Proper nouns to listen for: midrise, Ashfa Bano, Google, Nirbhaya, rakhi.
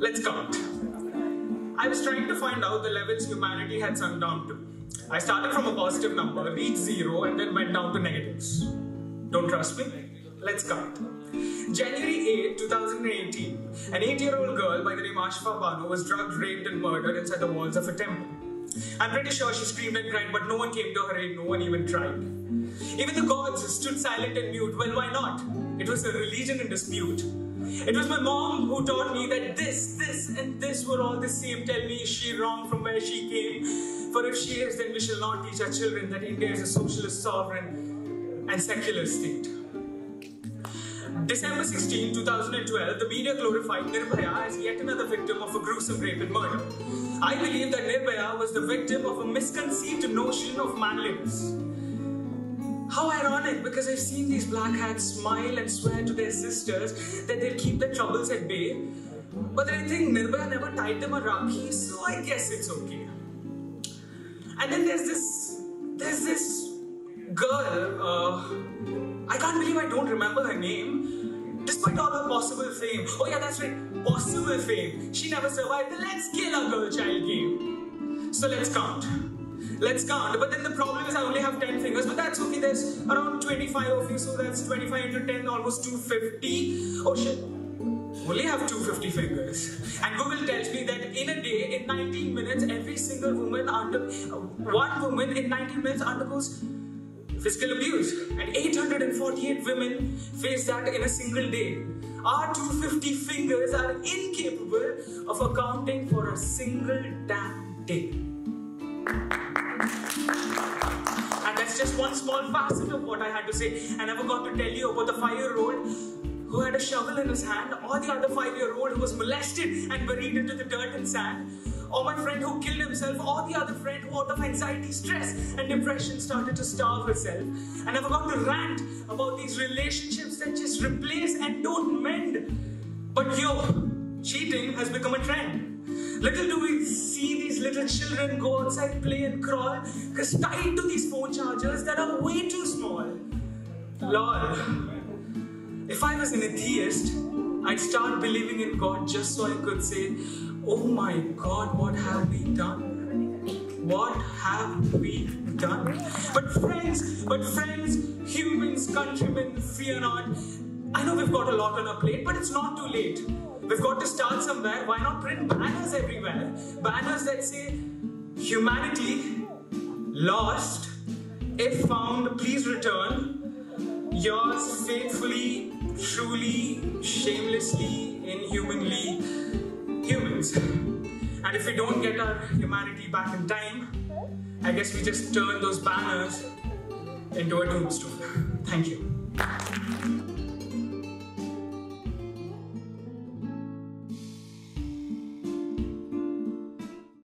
Let's count. I was trying to find out the levels humanity had sunk down to. I started from a positive number, reached 0 and then went down to negatives. Don't trust me? Let's count. January 8, 2018, an 8-year-old girl by the name Ashfa Bano was drugged, raped and murdered inside the walls of a temple. I'm pretty sure she screamed and cried, but no one came to her aid, no one even tried. Even the gods stood silent and mute. Well, why not? It was a religion in dispute. It was my mom who taught me that this and this were all the same. Tell me, is she wrong from where she came? For if she is, then we shall not teach our children that India is a socialist, sovereign and secular state. December 16, 2012, the media glorified Nirbhaya as yet another victim of a gruesome rape and murder. I believe that Nirbhaya was the victim of a misconceived notion of manliness. How ironic, because I've seen these black hats smile and swear to their sisters that they'll keep their troubles at bay. But I think Nirbhaya never tied them a rakhi, so I guess it's okay. And then there's this girl, I can't believe I don't remember her name, despite all her possible fame. Oh yeah, that's right, possible fame. She never survived the let's kill a girl child game. So let's count. Let's count, but then the problem is I only have 10 fingers, but that's okay, there's around 25 of you, so that's 25 into 10, almost 250. Oh shit, only have 250 fingers. And Google tells me that in a day, in 19 minutes, every single woman, one woman in 19 minutes undergoes physical abuse, and 848 women face that in a single day. Our 250 fingers are incapable of accounting for a single damn day. And that's just one small facet of what I had to say. I never got to tell you about the 5-year-old who had a shovel in his hand, or the other 5-year-old who was molested and buried into the dirt and sand, or my friend who killed himself, or the other friend who out of anxiety, stress and depression started to starve herself. I never got to rant about these relationships that just replace and don't mend. But yo, cheating has become a trend. Little do we see these little children go outside, play and crawl, because tied to these phone chargers that are way too small. Lol. If I was an atheist, I'd start believing in God just so I could say, oh my God, what have we done? What have we done? But friends, humans, countrymen, fear not. I know we've got a lot on our plate, but it's not too late. We've got to start somewhere. Why not print banners everywhere? Banners that say, humanity lost, if found, please return. Yours faithfully, truly, shamelessly, inhumanly, humans. And if we don't get our humanity back in time, I guess we just turn those banners into a tombstone. Thank you.